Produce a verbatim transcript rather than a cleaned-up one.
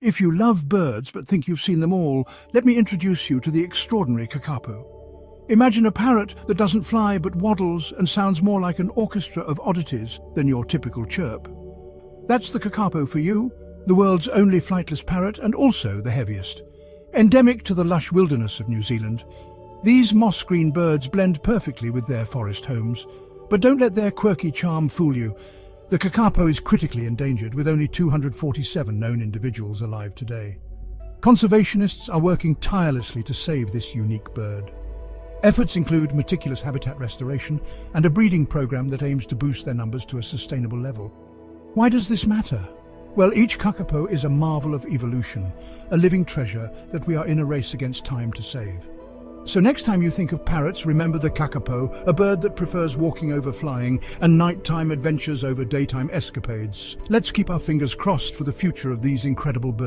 If you love birds but think you've seen them all, let me introduce you to the extraordinary kākāpō. Imagine a parrot that doesn't fly but waddles and sounds more like an orchestra of oddities than your typical chirp. That's the kākāpō for you, the world's only flightless parrot and also the heaviest. Endemic to the lush wilderness of New Zealand, these moss-green birds blend perfectly with their forest homes. But don't let their quirky charm fool you. The kākāpō is critically endangered, with only two hundred forty-seven known individuals alive today. Conservationists are working tirelessly to save this unique bird. Efforts include meticulous habitat restoration and a breeding program that aims to boost their numbers to a sustainable level. Why does this matter? Well, each kākāpō is a marvel of evolution, a living treasure that we are in a race against time to save. So next time you think of parrots, remember the kākāpō, a bird that prefers walking over flying and nighttime adventures over daytime escapades. Let's keep our fingers crossed for the future of these incredible birds.